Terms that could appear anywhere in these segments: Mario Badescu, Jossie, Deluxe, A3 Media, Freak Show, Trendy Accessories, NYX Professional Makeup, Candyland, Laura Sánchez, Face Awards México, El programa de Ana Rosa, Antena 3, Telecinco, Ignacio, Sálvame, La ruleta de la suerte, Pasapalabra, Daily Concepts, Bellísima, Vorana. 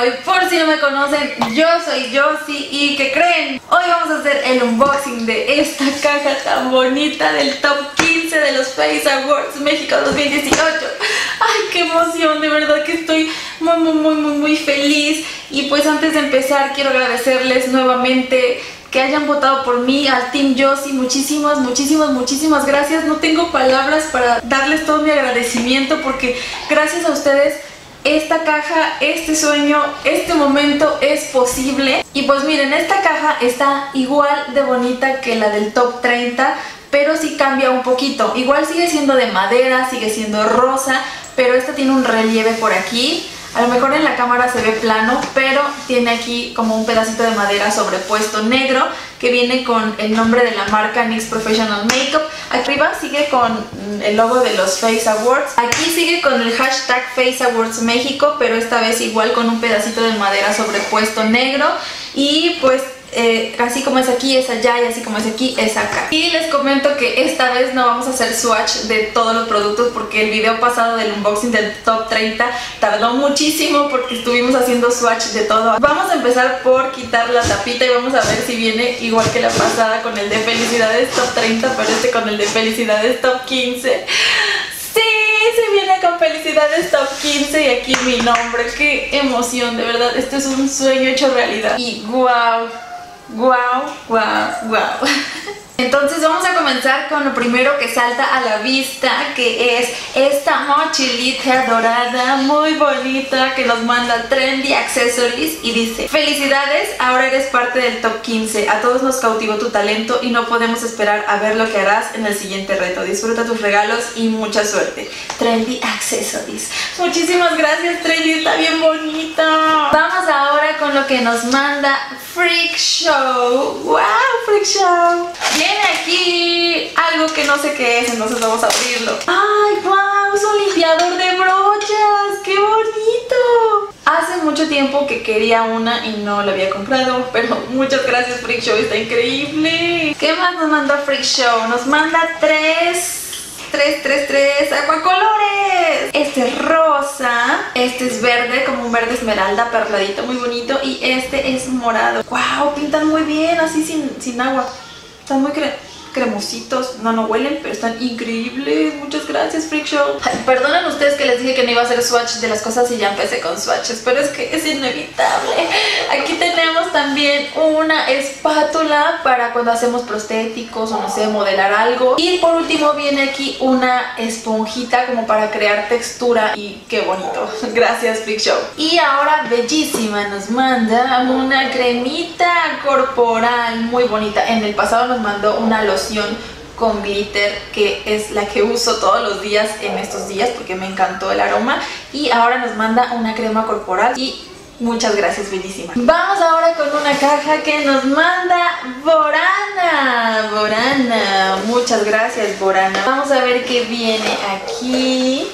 hoy, por si no me conocen, yo soy Jossie y ¿qué creen? Hoy vamos a hacer el unboxing de esta caja tan bonita del top 15 de los Face Awards México 2018. ¡Ay, qué emoción! De verdad que estoy muy feliz. Y pues antes de empezar quiero agradecerles nuevamente que hayan votado por mí, al Team Jossie, muchísimas gracias. No tengo palabras para darles todo mi agradecimiento porque gracias a ustedes esta caja, este sueño, este momento es posible. Y pues miren, esta caja está igual de bonita que la del top 30, pero sí cambia un poquito. Igual sigue siendo de madera, sigue siendo rosa, pero esta tiene un relieve por aquí. A lo mejor en la cámara se ve plano, pero tiene aquí como un pedacito de madera sobrepuesto negro que viene con el nombre de la marca NYX Professional Makeup. Aquí arriba sigue con el logo de los Face Awards. Aquí sigue con el hashtag Face Awards México, pero esta vez igual con un pedacito de madera sobrepuesto negro. Y pues así como es aquí, es allá, y así como es aquí, es acá. Y les comento que esta vez no vamos a hacer swatch de todos los productos porque el video pasado del unboxing del top 30 tardó muchísimo porque estuvimos haciendo swatch de todo. Vamos a empezar por quitar la tapita y vamos a ver si viene igual que la pasada con el de felicidades top 30, pero este con el de felicidades top 15. ¡Sí! Se viene con felicidades top 15 y aquí mi nombre. ¡Qué emoción! De verdad, esto es un sueño hecho realidad. Y wow. Wow. Entonces vamos a comenzar con lo primero que salta a la vista, que es esta mochilita dorada muy bonita que nos manda Trendy Accessories y dice: felicidades, ahora eres parte del top 15, a todos nos cautivó tu talento y no podemos esperar a ver lo que harás en el siguiente reto, disfruta tus regalos y mucha suerte. Trendy Accessories. Muchísimas gracias, Trendy, está bien bonita. Vamos ahora con lo que nos manda Freak Show. ¡Wow, Freak Show! Viene aquí algo que no sé qué es, entonces vamos a abrirlo. ¡Ay, wow! Es un limpiador de brochas. ¡Qué bonito! Hace mucho tiempo que quería una y no la había comprado, pero muchas gracias, Freak Show, está increíble. ¿Qué más nos manda Freak Show? Nos manda tres acuacolores. Este es rosa, este es verde, como un verde esmeralda perladito, muy bonito, y este es morado. ¡Wow! Pintan muy bien, así sin agua. Están muy cremositos, no huelen, pero están increíbles. Muchas gracias, Freak Show. Perdonen ustedes que les dije que no iba a hacer swatch de las cosas y ya empecé con swatches, pero es que es inevitable. Aquí tenemos también una espátula para cuando hacemos prostéticos o no sé, modelar algo. Y por último viene aquí una esponjita como para crear textura. Y qué bonito. Gracias, Freak Show. Y ahora Bellísima nos manda una cremita corporal muy bonita. En el pasado nos mandó una loción con glitter, que es la que uso todos los días en estos días porque me encantó el aroma, y ahora nos manda una crema corporal y muchas gracias, Bellísima. Vamos ahora con una caja que nos manda Vorana. Vorana, muchas gracias, Vorana. Vamos a ver qué viene aquí.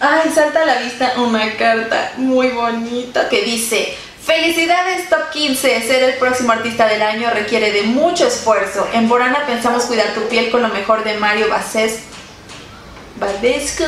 Ay, salta a la vista una carta muy bonita que dice: felicidades top 15, ser el próximo artista del año requiere de mucho esfuerzo. En Vorana pensamos cuidar tu piel con lo mejor de Mario Badescu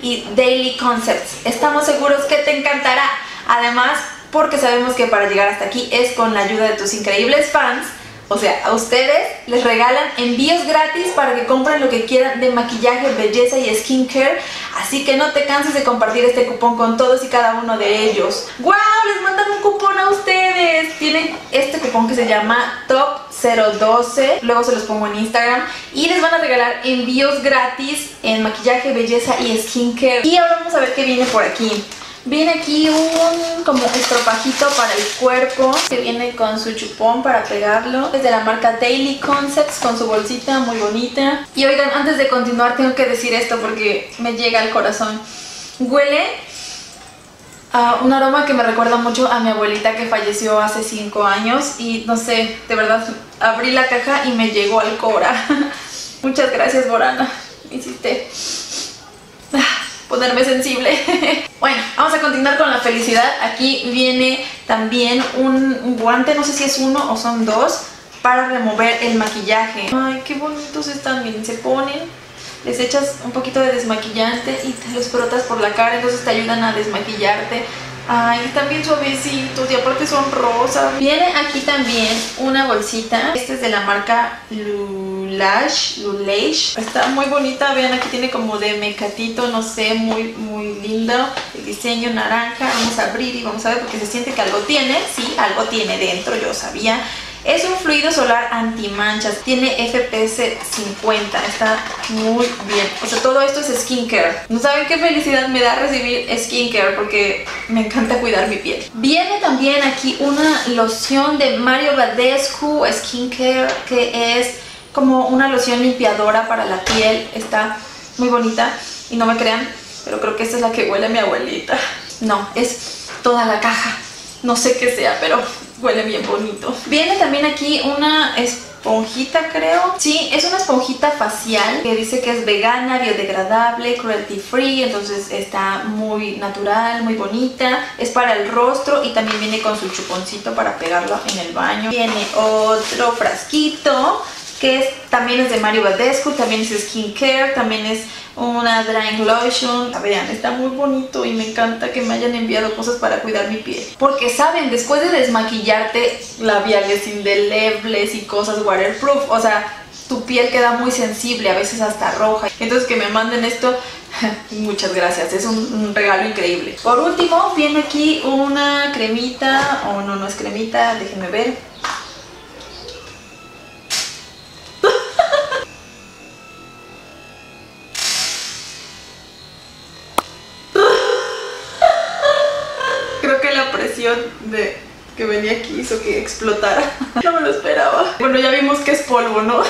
y Daily Concepts. Estamos seguros que te encantará. Además, porque sabemos que para llegar hasta aquí es con la ayuda de tus increíbles fans. O sea, a ustedes les regalan envíos gratis para que compren lo que quieran de maquillaje, belleza y skincare. Así que no te canses de compartir este cupón con todos y cada uno de ellos. ¡Wow! Les mandan un cupón a ustedes. Tienen este cupón que se llama TOP012. Luego se los pongo en Instagram. Y les van a regalar envíos gratis en maquillaje, belleza y skincare. Y ahora vamos a ver qué viene por aquí. Viene aquí un como estropajito para el cuerpo que viene con su chupón para pegarlo. Es de la marca Daily Concepts con su bolsita muy bonita. Y oigan, antes de continuar tengo que decir esto porque me llega al corazón. Huele a un aroma que me recuerda mucho a mi abuelita que falleció hace 5 años. Y no sé, de verdad, abrí la caja y me llegó al cora. Muchas gracias, Vorana. Hiciste ponerme sensible. Bueno, vamos a continuar con la felicidad. Aquí viene también un guante, no sé si es uno o son dos, para remover el maquillaje. Ay, qué bonitos están, miren, se ponen, les echas un poquito de desmaquillante y te los frotas por la cara, entonces te ayudan a desmaquillarte Ay, están bien suavecitos y aparte son rosas. Viene aquí también una bolsita. Esta es de la marca Luz Lash. Está muy bonita, vean, aquí tiene como de mecatito, no sé, muy lindo. El diseño naranja. Vamos a abrir y vamos a ver porque se siente que algo tiene. Sí, algo tiene dentro, yo sabía. Es un fluido solar antimanchas, tiene FPS 50, está muy bien. O sea, todo esto es skincare. No saben qué felicidad me da recibir skincare porque me encanta cuidar mi piel. Viene también aquí una loción de Mario Badescu Skincare, que es como una loción limpiadora para la piel. Está muy bonita y no me crean, pero creo que esta es la que huele a mi abuelita. No, es toda la caja. No sé qué sea, pero huele bien bonito. Viene también aquí una esponjita, creo. Sí, es una esponjita facial que dice que es vegana, biodegradable, cruelty free. Entonces está muy natural, muy bonita. Es para el rostro y también viene con su chuponcito para pegarlo en el baño. Viene otro frasquito que también es de Mario Badescu, también es skincare, también es una drying lotion. Vean, está muy bonito y me encanta que me hayan enviado cosas para cuidar mi piel. Porque saben, después de desmaquillarte, labiales indelebles y cosas waterproof, o sea, tu piel queda muy sensible, a veces hasta roja. Entonces que me manden esto, muchas gracias, es un regalo increíble. Por último, viene aquí una cremita, o no es cremita, déjenme ver. De que venía aquí hizo que explotara. No me lo esperaba. Bueno, ya vimos que es polvo, ¿no?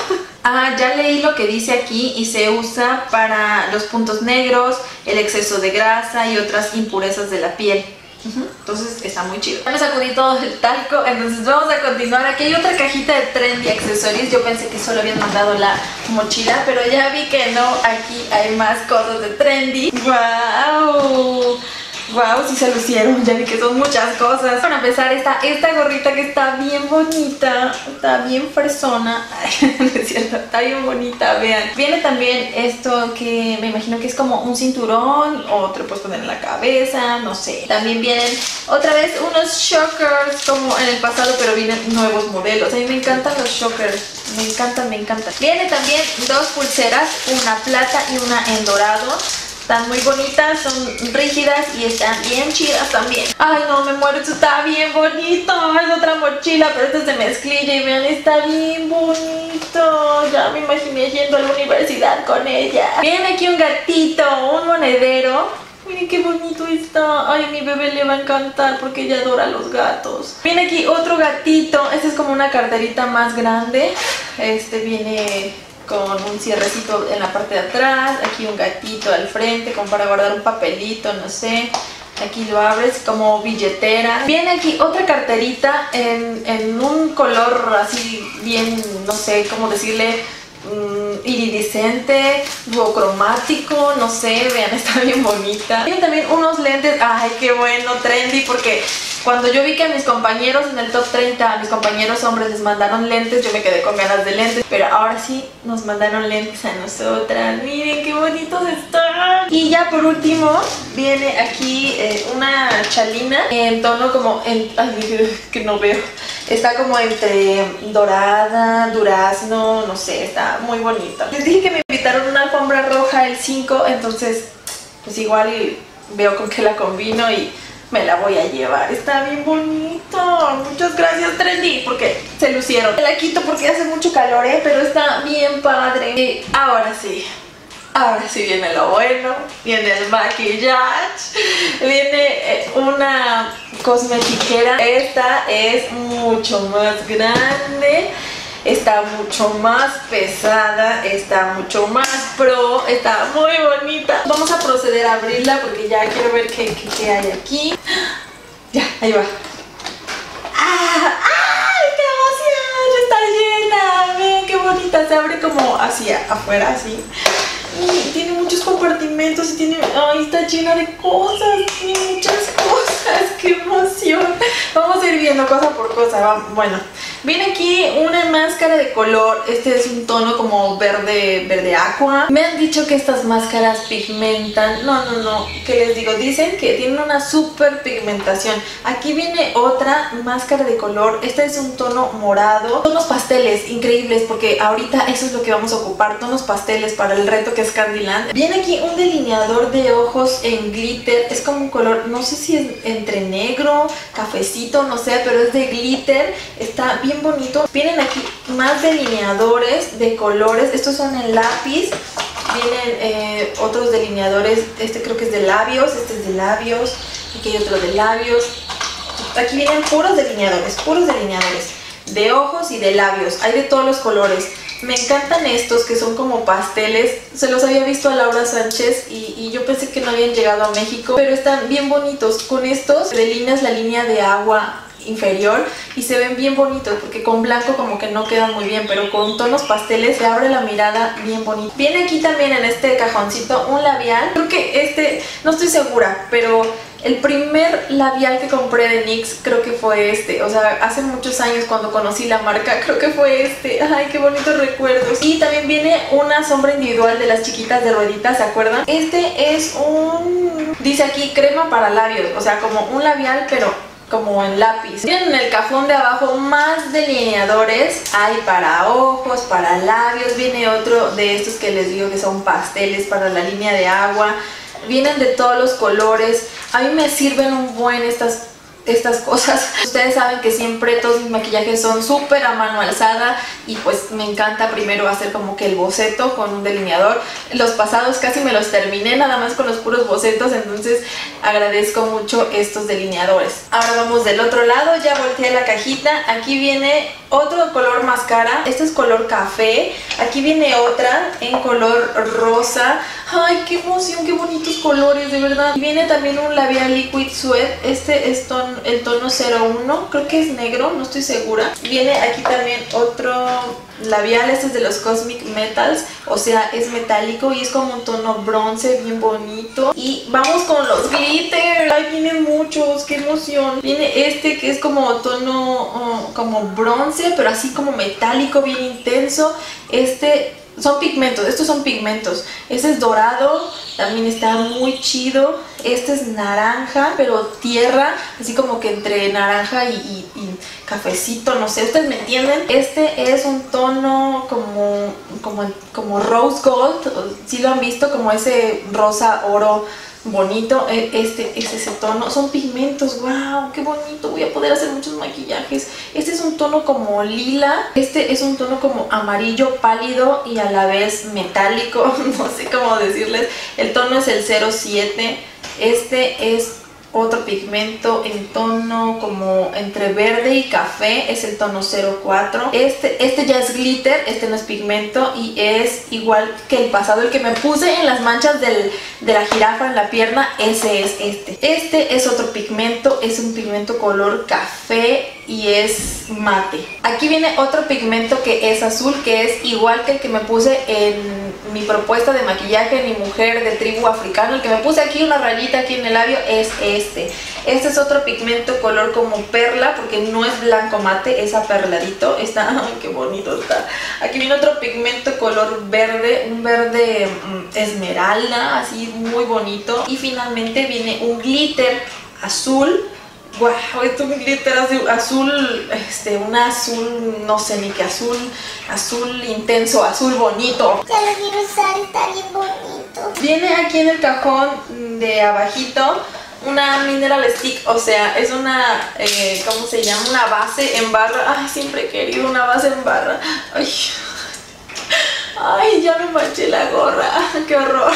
Ah, ya leí lo que dice aquí y se usa para los puntos negros, el exceso de grasa y otras impurezas de la piel. Entonces está muy chido. Ya me sacudí todo el talco, entonces vamos a continuar. Aquí hay otra cajita de Trendy Accessories. Yo pensé que solo habían mandado la mochila, pero ya vi que no. Aquí hay más cosas de Trendy. ¡Wow! Wow, sí se lucieron, ya vi que son muchas cosas. Para empezar está esta gorrita que está bien bonita, está bien fresona. Ay, no es cierto, está bien bonita, vean. Viene también esto que me imagino que es como un cinturón, o te lo puedes poner en la cabeza, no sé. También vienen otra vez unos shockers como en el pasado, pero vienen nuevos modelos. A mí me encantan los shockers, me encantan, me encantan. Viene también dos pulseras, una plata y una en dorado. Están muy bonitas, son rígidas y están bien chidas también. Ay, no, me muero, esto está bien bonito. Es otra mochila, pero esta es de mezclilla y vean, está bien bonito. Ya me imaginé yendo a la universidad con ella. Viene aquí un gatito, un monedero. Miren qué bonito está. Ay, a mi bebé le va a encantar porque ella adora los gatos. Viene aquí otro gatito. Esta es como una carterita más grande. Este viene con un cierrecito en la parte de atrás, aquí un gatito al frente como para guardar un papelito, no sé. Aquí lo abres como billetera. Viene aquí otra carterita en un color así bien, no sé cómo decirle, iridiscente o cromático, no sé, vean, está bien bonita. Tienen también unos lentes, ay qué bueno Trendy, porque cuando yo vi que a mis compañeros en el top 30, a mis compañeros hombres les mandaron lentes, yo me quedé con ganas de lentes, pero ahora sí nos mandaron lentes a nosotras. Miren qué bonitos están. Y ya por último viene aquí una chalina en tono como, ay, que no veo, está como entre dorada, durazno, no sé, está muy bonito. Les dije que me invitaron una alfombra roja el 5, entonces pues igual veo con qué la combino y me la voy a llevar. Está bien bonito. Muchas gracias Trendy porque se lucieron. Me la quito porque hace mucho calor, pero está bien padre. Y ahora sí viene lo bueno. Viene el maquillaje. Viene una cosmetiquera. Esta es mucho más grande, está mucho más pesada, está mucho más pro, está muy bonita. Vamos a proceder a abrirla porque ya quiero ver qué hay aquí. Ya, ahí va. ¡Ah! ¡Ay, qué emoción! Está llena, vean qué bonita. Se abre como hacia afuera, así. Y tiene muchos compartimentos y tiene... ¡Ay, está llena de cosas! Tiene muchas cosas, qué emoción. Vamos a ir viendo cosa por cosa, bueno. Viene aquí una máscara de color, este es un tono como verde, verde aqua. Me han dicho que estas máscaras pigmentan, no, ¿qué les digo? Dicen que tienen una super pigmentación. Aquí viene otra máscara de color, este es un tono morado. Tonos pasteles, increíbles, porque ahorita eso es lo que vamos a ocupar, tonos pasteles para el reto que es Candyland. Viene aquí un delineador de ojos en glitter, es como un color, no sé si es entre negro, cafecito, no sé, pero es de glitter, está bien bonito. Vienen aquí más delineadores de colores, estos son en lápiz. Vienen otros delineadores, este creo que es de labios, este es de labios, aquí hay otro de labios. Aquí vienen puros delineadores de ojos y de labios, hay de todos los colores. Me encantan estos que son como pasteles, se los había visto a Laura Sánchez y yo pensé que no habían llegado a México, pero están bien bonitos. Con estos delineas la línea de agua inferior y se ven bien bonitos porque con blanco como que no quedan muy bien, pero con tonos pasteles se abre la mirada bien bonito. Viene aquí también en este cajoncito un labial, creo que este, no estoy segura, pero el primer labial que compré de NYX creo que fue este, o sea, hace muchos años cuando conocí la marca, creo que fue este. Ay, qué bonitos recuerdos. Y también viene una sombra individual de las chiquitas de rueditas, ¿se acuerdan? Este es un, dice aquí crema para labios, o sea, como un labial pero como en lápiz. Tienen en el cajón de abajo más delineadores, hay para ojos, para labios, viene otro de estos que les digo que son pasteles para la línea de agua, vienen de todos los colores. A mí me sirven un buen estas cosas. Ustedes saben que siempre todos mis maquillajes son súper a mano alzada y pues me encanta primero hacer como que el boceto con un delineador. Los pasados casi me los terminé nada más con los puros bocetos, entonces agradezco mucho estos delineadores. Ahora vamos del otro lado, ya volteé la cajita, aquí viene otro color mascara, este es color café, aquí viene otra en color rosa. ¡Ay, qué emoción! ¡Qué bonitos colores, de verdad! Y viene también un labial Liquid Sweat, este es el tono 01, creo que es negro, no estoy segura. Viene aquí también otro labial, este es de los Cosmic Metals, o sea, es metálico y es como un tono bronce bien bonito. Y vamos con los glitter. Ay, vienen muchos, qué emoción. Viene este que es como tono como bronce, pero así como metálico, bien intenso. Este son pigmentos, estos son pigmentos. Este es dorado, también está muy chido. Este es naranja, pero tierra, así como que entre naranja y cafecito, no sé, ustedes me entienden. Este es un tono como rose gold, si lo han visto, como ese rosa oro bonito. Este es ese tono, son pigmentos, wow, qué bonito, voy a poder hacer muchos maquillajes. Este es un tono como lila, este es un tono como amarillo pálido y a la vez metálico, no sé cómo decirles, el tono es el 07, este es otro pigmento en tono como entre verde y café, es el tono 04. Este ya es glitter, este no es pigmento y es igual que el pasado, el que me puse en las manchas de la jirafa en la pierna, ese es este. Este es otro pigmento, es un pigmento color café y es mate. Aquí viene otro pigmento que es azul, que es igual que el que me puse en mi propuesta de maquillaje, mi mujer de tribu africana, el que me puse aquí una rayita aquí en el labio, es este. Este es otro pigmento color como perla, porque no es blanco mate, es aperladito, está, ay, qué bonito está. Aquí viene otro pigmento color verde, un verde esmeralda, así muy bonito. Y finalmente viene un glitter azul. Wow, esto es un glitter azul, un azul, no sé ni qué azul, azul intenso, azul bonito. Ya lo quiero usar, está bien bonito. Viene aquí en el cajón de abajito una mineral stick, o sea, es una, ¿cómo se llama? Una base en barra. Ay, siempre he querido una base en barra. Ay, ay, ya me manché la gorra, qué horror.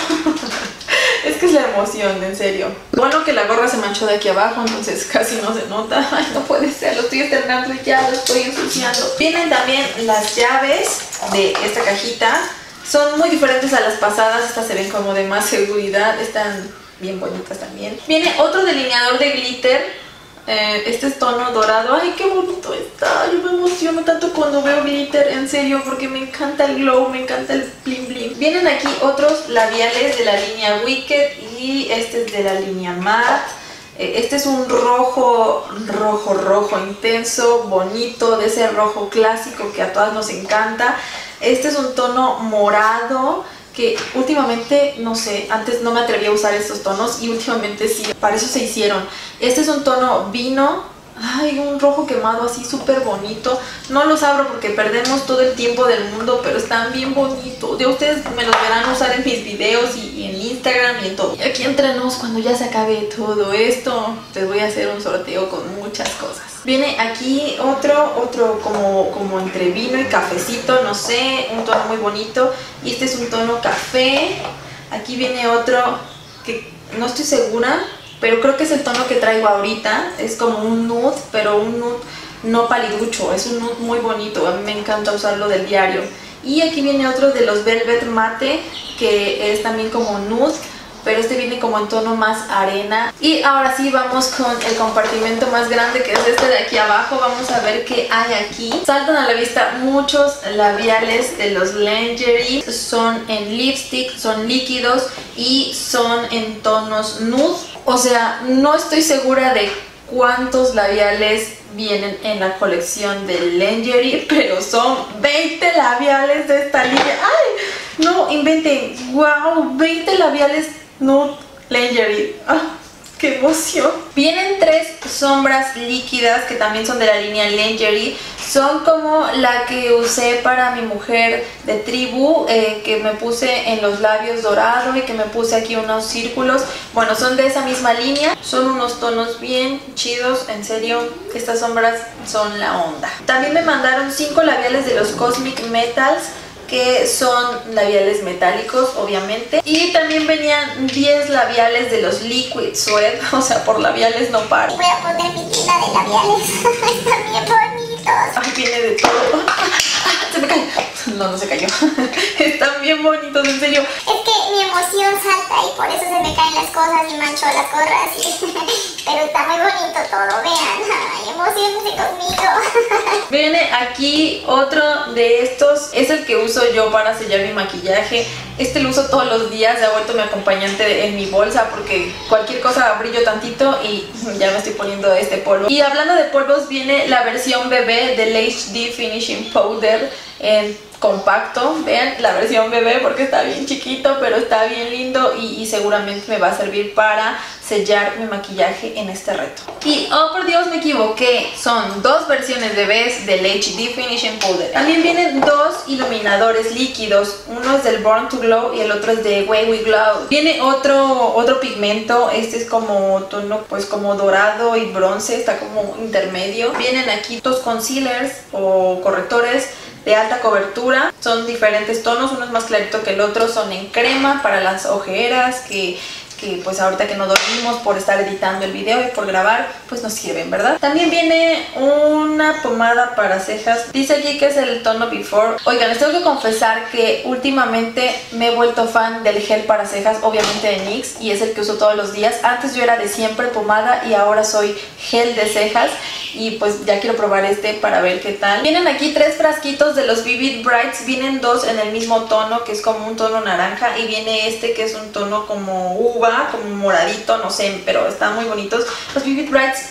Es que es la emoción, en serio. Bueno, que la gorra se manchó de aquí abajo, entonces casi no se nota. Ay, no puede ser, lo estoy estrenando y ya lo estoy ensuciando. Vienen también las llaves de esta cajita. Son muy diferentes a las pasadas, estas se ven como de más seguridad. Están bien bonitas también. Viene otro delineador de glitter. Este es tono dorado, ay, qué bonito está, yo me emociono tanto cuando veo glitter, en serio, porque me encanta el glow, me encanta el bling bling. Vienen aquí otros labiales de la línea Wicked y este es de la línea Matte. Este es un rojo intenso, bonito, de ese rojo clásico que a todas nos encanta. Este es un tono morado que últimamente, no sé, antes no me atrevía a usar estos tonos y últimamente sí, para eso se hicieron. Este es un tono vino, ay, un rojo quemado así súper bonito. No los abro porque perdemos todo el tiempo del mundo, pero están bien bonitos. Ya ustedes me los verán usar en mis videos y en Instagram y en todo. Y aquí entre nos, cuando ya se acabe todo esto, les voy a hacer un sorteo con muchas cosas. Viene aquí otro como entre vino y cafecito, no sé, un tono muy bonito. Y este es un tono café. Aquí viene otro que no estoy segura, pero creo que es el tono que traigo ahorita. Es como un nude, pero un nude no paliducho, es un nude muy bonito. A mí me encanta usarlo del diario. Y aquí viene otro de los Velvet Mate, que es también como nude, pero este viene como en tono más arena. Y ahora sí vamos con el compartimento más grande, que es este de aquí abajo. Vamos a ver qué hay aquí. Saltan a la vista muchos labiales de los lingerie. Son en lipstick, son líquidos y son en tonos nude. O sea, no estoy segura de cuántos labiales vienen en la colección de lingerie, pero son 20 labiales de esta línea. ¡Ay! No inventen. ¡Wow! 20 labiales nude lingerie. ¡Ah! ¡Qué emoción! Vienen 3 sombras líquidas que también son de la línea lingerie. Son como la que usé para mi mujer de tribu, que me puse en los labios dorados y que me puse aquí unos círculos. Bueno, son de esa misma línea. Son unos tonos bien chidos, en serio. Estas sombras son la onda. También me mandaron 5 labiales de los Cosmic Metals, que son labiales metálicos, obviamente. Y también venían 10 labiales de los Liquid Sweat. O sea, por labiales no paro. Voy a poner mi tienda de labiales. Están bien bonitos. Ay, viene de todo. Se me cayó. No, no se cayó. Están bien bonitos, en serio. Es que mi emoción salta y por eso se me caen las cosas y mancho las gorras. Pero está muy bonito todo, vean. Ay, emocionense conmigo. Viene aquí otro de estos. Es el que uso yo para sellar mi maquillaje. Este lo uso todos los días, se ha vuelto mi acompañante en mi bolsa porque cualquier cosa brillo tantito y ya me estoy poniendo este polvo. Y hablando de polvos, viene la versión bebé del HD Finishing Powder en compacto. Vean la versión bebé porque está bien chiquito, pero está bien lindo y seguramente me va a servir para sellar mi maquillaje en este reto. Y oh por Dios, me equivoqué, son 2 versiones bebés del HD Finishing Powder. También vienen 2 iluminadores líquidos, uno es del Born to Glow y el otro es de Way We Glow. Viene otro pigmento, este es como tono pues como dorado y bronce, está como intermedio. Vienen aquí 2 concealers o correctores de alta cobertura, son diferentes tonos, uno es más clarito que el otro, son en crema para las ojeras que pues ahorita que no dormimos por estar editando el video y por grabar, pues nos sirven, ¿verdad? También viene una pomada para cejas, dice aquí que es el tono Before. Oigan, les tengo que confesar que últimamente me he vuelto fan del gel para cejas, obviamente de NYX, y es el que uso todos los días. Antes yo era de siempre pomada y ahora soy gel de cejas, y pues ya quiero probar este para ver qué tal. Vienen aquí 3 frasquitos de los Vivid Brights, vienen 2 en el mismo tono, que es como un tono naranja, y viene este que es un tono como uva, como moradito, no sé, pero están muy bonitos. Los Vivid Brights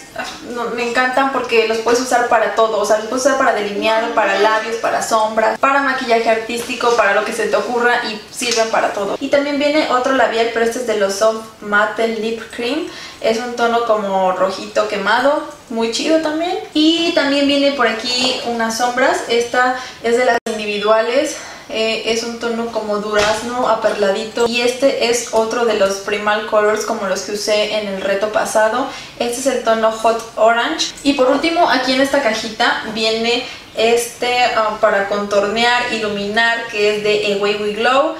me encantan porque los puedes usar para todo, o sea, los puedes usar para delineado, para labios, para sombras, para maquillaje artístico, para lo que se te ocurra y sirven para todo. Y también viene otro labial, pero este es de los Soft Matte Lip Cream, es un tono como rojito quemado, muy chido también. Y también viene por aquí unas sombras, esta es de las individuales. Es un tono como durazno aperladito y este es otro de los Primal Colors como los que usé en el reto pasado. Este es el tono Hot Orange. Y por último, aquí en esta cajita viene este para contornear, iluminar, que es de A Way We Glow.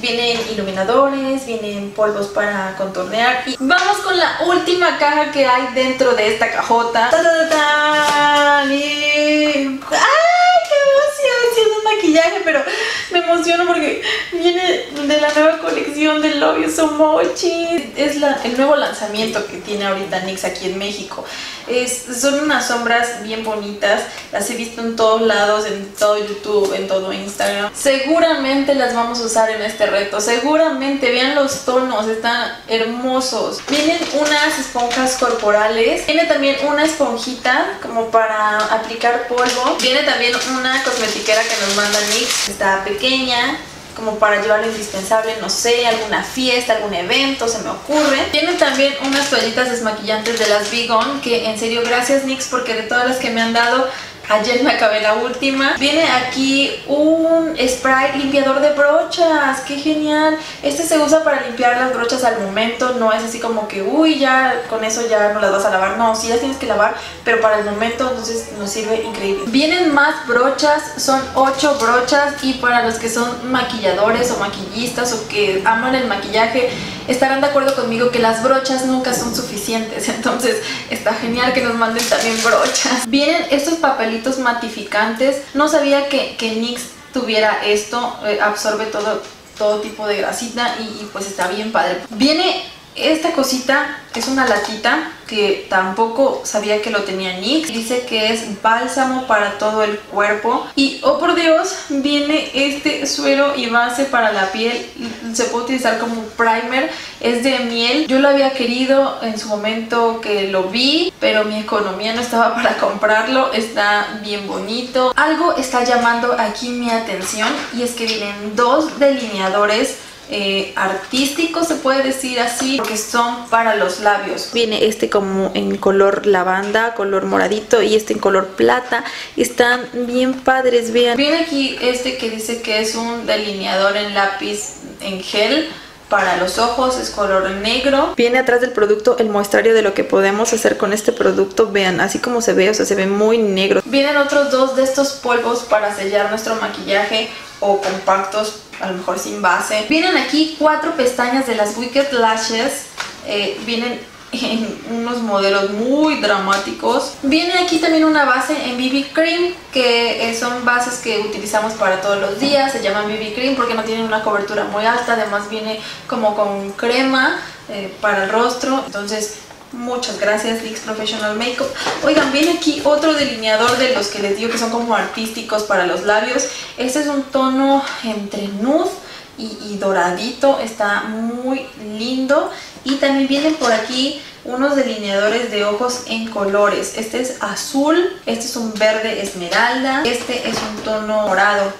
Vienen iluminadores, vienen polvos para contornear. Y vamos con la última caja que hay dentro de esta cajota. ¡Tan! ¡Ay! Qué emoción, haciendo un maquillaje, pero me emociono porque mi viene de la nueva colección de Love You So Much. Es el nuevo lanzamiento que tiene ahorita NYX aquí en México. Son unas sombras bien bonitas. Las he visto en todos lados, en todo YouTube, en todo Instagram. Seguramente las vamos a usar en este reto. Seguramente, vean los tonos, están hermosos. Vienen unas esponjas corporales. Viene también una esponjita como para aplicar polvo. Viene también una cosmetiquera que nos manda NYX. Está pequeña, como para llevarlo indispensable, no sé, alguna fiesta, algún evento, se me ocurre. Tienen también unas toallitas desmaquillantes de las Vegan, que en serio, gracias NYX, porque de todas las que me han dado, ayer me acabé la última. Viene aquí un spray limpiador de brochas, ¡qué genial! Este se usa para limpiar las brochas al momento, no es así como que, uy, ya con eso ya no las vas a lavar. No, sí las tienes que lavar, pero para el momento, entonces nos sirve increíble. Vienen más brochas, son 8 brochas, y para los que son maquilladores o maquillistas o que aman el maquillaje, estarán de acuerdo conmigo que las brochas nunca son suficientes, entonces está genial que nos manden también brochas. Vienen estos papelitos matificantes. No sabía que NYX tuviera esto, absorbe todo tipo de grasita y pues está bien padre. Viene esta cosita, es una latita que tampoco sabía que lo tenía NYX. Dice que es bálsamo para todo el cuerpo. Y oh por Dios, viene este suero y base para la piel. Se puede utilizar como un primer. Es de miel. Yo lo había querido en su momento que lo vi, pero mi economía no estaba para comprarlo. Está bien bonito. Algo está llamando aquí mi atención, y es que vienen 2 delineadores artístico, se puede decir así, porque son para los labios. Viene este como en color lavanda, color moradito, y este en color plata. Están bien padres, vean. Viene aquí este que dice que es un delineador en lápiz en gel para los ojos, es color negro. Viene atrás del producto el muestrario de lo que podemos hacer con este producto. Vean, así como se ve, o sea, se ve muy negro. Vienen otros 2 de estos polvos para sellar nuestro maquillaje, o compactos, a lo mejor sin base. Vienen aquí 4 pestañas de las Wicked Lashes. Vienen en unos modelos muy dramáticos. Viene aquí también una base en BB Cream, que son bases que utilizamos para todos los días. Se llaman BB Cream porque no tienen una cobertura muy alta. Además viene como con crema para el rostro. Entonces, muchas gracias NYX Professional Makeup. Oigan, viene aquí otro delineador de los que les digo que son como artísticos para los labios. Este es un tono entre nude y doradito. Está muy lindo. Y también vienen por aquí unos delineadores de ojos en colores. Este es azul, este es un verde esmeralda, este es un tono morado.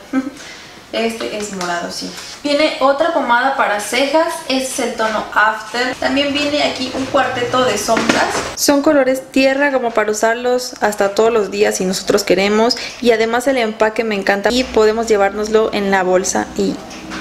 Este es morado, sí. Viene otra pomada para cejas, este es el tono After. También viene aquí un cuarteto de sombras. Son colores tierra, como para usarlos hasta todos los días si nosotros queremos. Y además el empaque me encanta, y podemos llevárnoslo en la bolsa y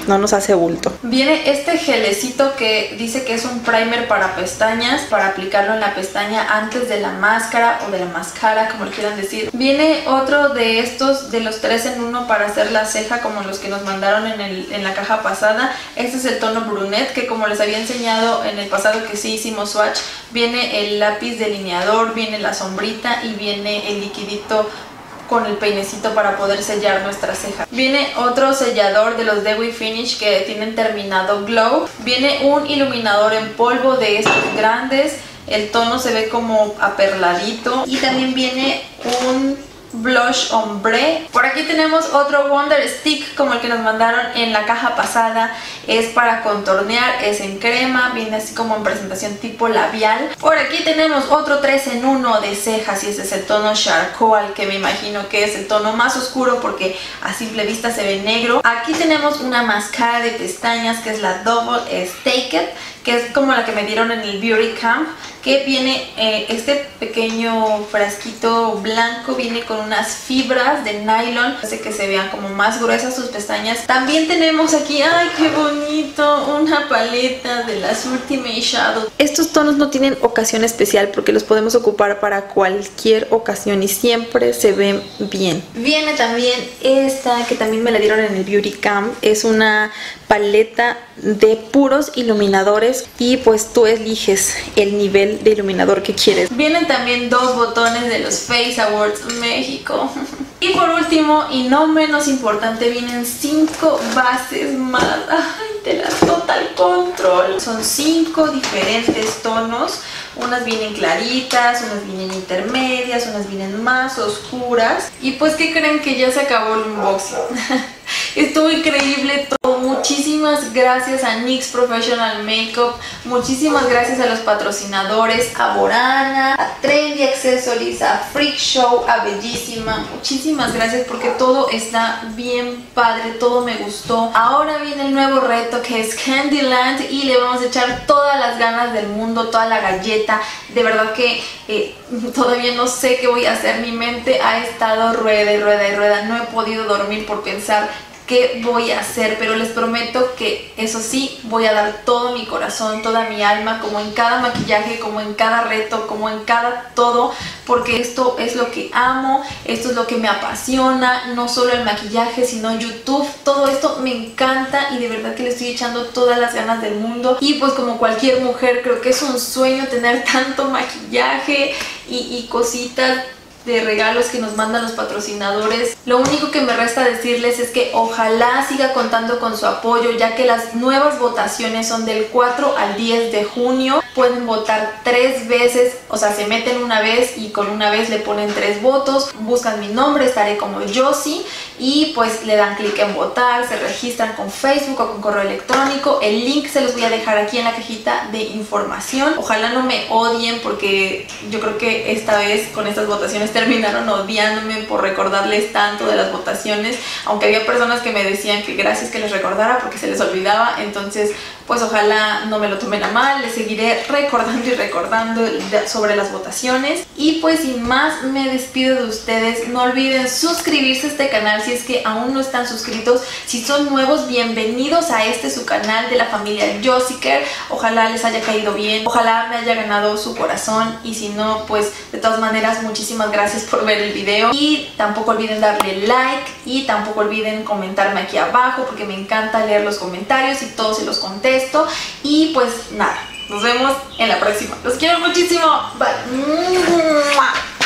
no nos hace bulto. Viene este gelecito que dice que es un primer para pestañas, para aplicarlo en la pestaña antes de la máscara, o de la mascara, como quieran decir. Viene otro de estos, de los 3 en 1, para hacer la ceja, como los que nos mandaron en la caja pasada. Este es el tono brunette, que como les había enseñado en el pasado que sí hicimos swatch, viene el lápiz delineador, viene la sombrita y viene el liquidito con el peinecito para poder sellar nuestra ceja. Viene otro sellador de los Dewy Finish que tienen terminado glow. Viene un iluminador en polvo de estos grandes. El tono se ve como aperladito. Y también viene un blush ombre. Por aquí tenemos otro Wonder Stick, como el que nos mandaron en la caja pasada. Es para contornear, es en crema, viene así como en presentación tipo labial. Por aquí tenemos otro 3 en 1 de cejas, y este es el tono Charcoal, que me imagino que es el tono más oscuro porque a simple vista se ve negro. Aquí tenemos una máscara de pestañas que es la Double Staked, que es como la que me dieron en el Beauty Camp, que viene este pequeño frasquito blanco, viene con unas fibras de nylon, hace que se vean como más gruesas sus pestañas. También tenemos aquí, ¡ay qué bonito!, una paleta de las Ultimate Shadow. Estos tonos no tienen ocasión especial porque los podemos ocupar para cualquier ocasión y siempre se ven bien. Viene también esta que también me la dieron en el Beauty Camp, es una paleta de puros iluminadores, y pues tú eliges el nivel de iluminador que quieres. Vienen también 2 botones de los Face Awards México. Y por último, y no menos importante, vienen 5 bases más. control. Son 5 diferentes tonos, unas vienen claritas, unas vienen intermedias, unas vienen más oscuras. Y pues, ¿qué creen? Que ya se acabó el unboxing. Estuvo increíble todo. Muchísimas gracias a NYX Professional Makeup, muchísimas gracias a los patrocinadores, a Vorana, a Trendy Accessories, a Freak Show, a Bellísima. Muchísimas gracias porque todo está bien padre, todo me gustó. Ahora viene el nuevo reto, que es Candyland, y le vamos a echar todas las ganas del mundo, toda la galleta. De verdad que todavía no sé qué voy a hacer. Mi mente ha estado rueda y rueda y rueda. No he podido dormir por pensar qué voy a hacer, pero les prometo que eso sí, voy a dar todo mi corazón, toda mi alma, como en cada maquillaje, como en cada reto, como en cada todo, porque esto es lo que amo, esto es lo que me apasiona, no solo el maquillaje, sino YouTube, todo esto me encanta y de verdad que le estoy echando todas las ganas del mundo. Y pues como cualquier mujer, creo que es un sueño tener tanto maquillaje y cositas de regalos que nos mandan los patrocinadores. Lo único que me resta decirles es que ojalá siga contando con su apoyo, ya que las nuevas votaciones son del 4 al 10 de junio. Pueden votar 3 veces, o sea, se meten una vez y con una vez le ponen 3 votos. Buscan mi nombre, estaré como Jossie, y pues le dan clic en votar, se registran con Facebook o con correo electrónico. El link se los voy a dejar aquí en la cajita de información. Ojalá no me odien, porque yo creo que esta vez con estas votaciones terminaron odiándome por recordarles tanto de las votaciones, aunque había personas que me decían que gracias que les recordara porque se les olvidaba. Entonces pues ojalá no me lo tomen a mal, les seguiré recordando y recordando sobre las votaciones. Y pues sin más me despido de ustedes. No olviden suscribirse a este canal si es que aún no están suscritos. Si son nuevos, bienvenidos a este su canal de la familia Jossie. Ojalá les haya caído bien, ojalá me haya ganado su corazón, y si no, pues de todas maneras muchísimas gracias por ver el video. Y tampoco olviden darle like y tampoco olviden comentarme aquí abajo, porque me encanta leer los comentarios y todos se los contesto. Y pues nada, nos vemos en la próxima. Los quiero muchísimo. Bye.